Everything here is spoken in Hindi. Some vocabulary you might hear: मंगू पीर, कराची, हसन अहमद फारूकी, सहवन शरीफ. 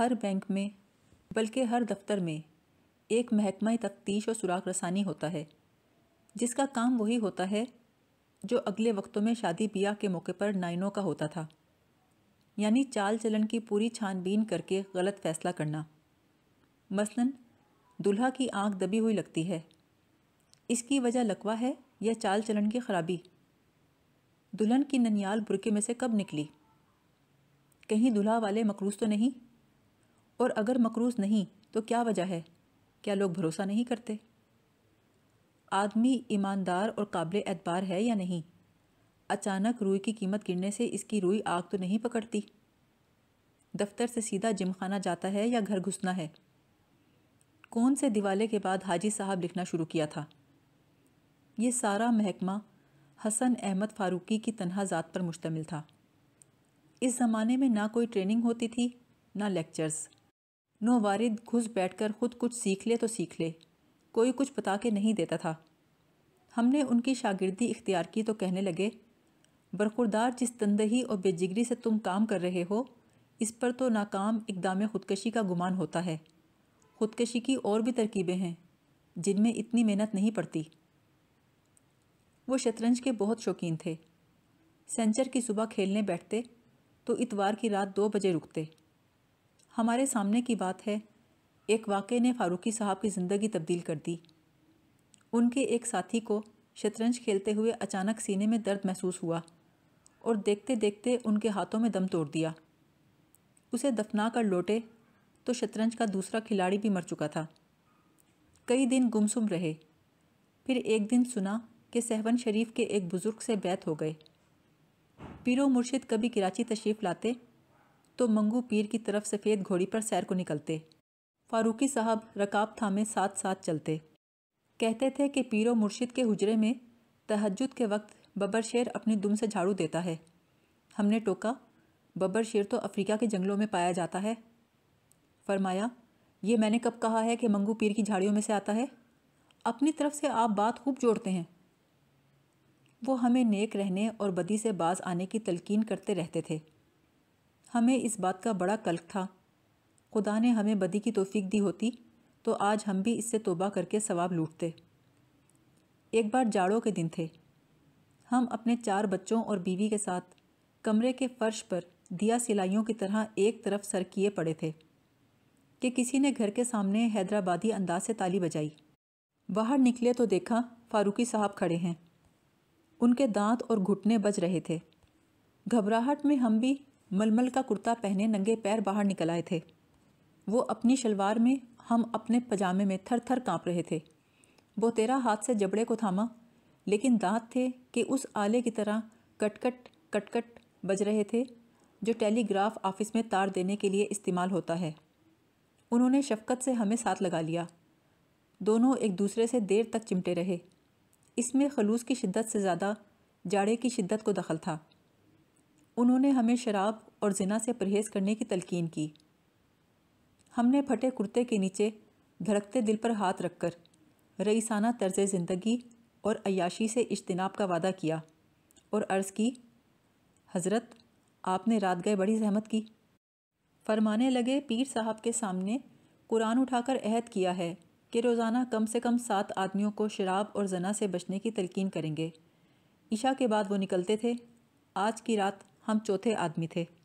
हर बैंक में बल्कि हर दफ्तर में एक महकमा तफ्तीश और सुराग रसानी होता है, जिसका काम वही होता है जो अगले वक्तों में शादी ब्याह के मौके पर नाइनों का होता था, यानी चाल चलन की पूरी छानबीन करके गलत फैसला करना। मसलन दुल्हा की आंख दबी हुई लगती है, इसकी वजह लकवा है या चाल चलन की खराबी? दुल्हन की ननियाल बुरके में से कब निकली? कहीं दुल्हा वाले मकरूज़ तो नहीं? और अगर मकरूज़ नहीं तो क्या वजह है? क्या लोग भरोसा नहीं करते? आदमी ईमानदार और काबिल एतबार है या नहीं? अचानक रुई की कीमत गिरने से इसकी रुई आग तो नहीं पकड़ती? दफ्तर से सीधा जिमखाना जाता है या घर घुसना है? कौन से दिवाले के बाद हाजी साहब लिखना शुरू किया था? ये सारा महकमा हसन अहमद फारूकी की तन्हा ज़ात पर मुश्तमिल था। इस ज़माने में ना कोई ट्रेनिंग होती थी, ना लेक्चर्स। नो वारिद घुस बैठकर खुद कुछ सीख ले तो सीख ले, कोई कुछ बता के नहीं देता था। हमने उनकी शागिर्दी इख्तियार की तो कहने लगे, बरखुरदार जिस तंदही और बेजिगरी से तुम काम कर रहे हो, इस पर तो नाकाम इकदाम ख़ुदकशी का गुमान होता है। ख़ुदकशी की और भी तरकीबें हैं जिनमें इतनी मेहनत नहीं पड़ती। वो शतरंज के बहुत शौकीन थे। सेंचर की सुबह खेलने बैठते तो इतवार की रात 2 बजे रुकते। हमारे सामने की बात है, एक वाक़े ने फारूकी साहब की ज़िंदगी तब्दील कर दी। उनके एक साथी को शतरंज खेलते हुए अचानक सीने में दर्द महसूस हुआ और देखते देखते उनके हाथों में दम तोड़ दिया। उसे दफना कर लौटे तो शतरंज का दूसरा खिलाड़ी भी मर चुका था। कई दिन गुमसुम रहे, फिर एक दिन सुना कि सहवन शरीफ के एक बुज़ुर्ग से बैत हो गए। पीरो मुर्शिद कभी कराची तशरीफ़ लाते तो मंगू पीर की तरफ सफ़ेद घोड़ी पर सैर को निकलते। फारूकी साहब रकाब थामे साथ साथ चलते। कहते थे कि पीरो मुर्शिद के हुजरे में तहज्जुद के वक्त बबर शेर अपनी दुम से झाड़ू देता है। हमने टोका, बबर शेर तो अफ्रीका के जंगलों में पाया जाता है। फरमाया, ये मैंने कब कहा है कि मंगू पीर की झाड़ियों में से आता है? अपनी तरफ से आप बात खूब जोड़ते हैं। वो हमें नेक रहने और बदी से बाज आने की तलकीन करते रहते थे। हमें इस बात का बड़ा कल्क था। खुदा ने हमें बदी की तौफीक दी होती तो आज हम भी इससे तौबा करके सवाब लूटते। एक बार जाड़ों के दिन थे, हम अपने 4 बच्चों और बीवी के साथ कमरे के फर्श पर दिया सिलाइयों की तरह एक तरफ सर किए पड़े थे कि किसी ने घर के सामने हैदराबादी अंदाज से ताली बजाई। बाहर निकले तो देखा फारूकी साहब खड़े हैं। उनके दांत और घुटने बज रहे थे। घबराहट में हम भी मलमल का कुर्ता पहने नंगे पैर बाहर निकल आए थे। वो अपनी शलवार में, हम अपने पजामे में थर थर काँप रहे थे। वो तेरा हाथ से जबड़े को थामा, लेकिन दांत थे कि उस आले की तरह कटकट कटकट बज रहे थे जो टेलीग्राफ ऑफिस में तार देने के लिए इस्तेमाल होता है। उन्होंने शफकत से हमें साथ लगा लिया। दोनों एक दूसरे से देर तक चिमटे रहे। इसमें खलूस की शिद्दत से ज़्यादा जाड़े की शिद्दत को दखल था। उन्होंने हमें शराब और ज़िना से परहेज़ करने की तलकीन की। हमने फटे कुर्ते के नीचे धड़कते दिल पर हाथ रखकर रईसाना तर्ज़ ज़िंदगी और अयाशी से इज्तिनाब का वादा किया और अर्ज़ की, हज़रत आपने रात गए बड़ी ज़हमत की। फरमाने लगे, पीर साहब के सामने कुरान उठाकर अहद किया है कि रोज़ाना कम से कम 7 आदमियों को शराब और ज़ना से बचने की तलकीन करेंगे। ईशा के बाद वो निकलते थे। आज की रात हम चौथे आदमी थे।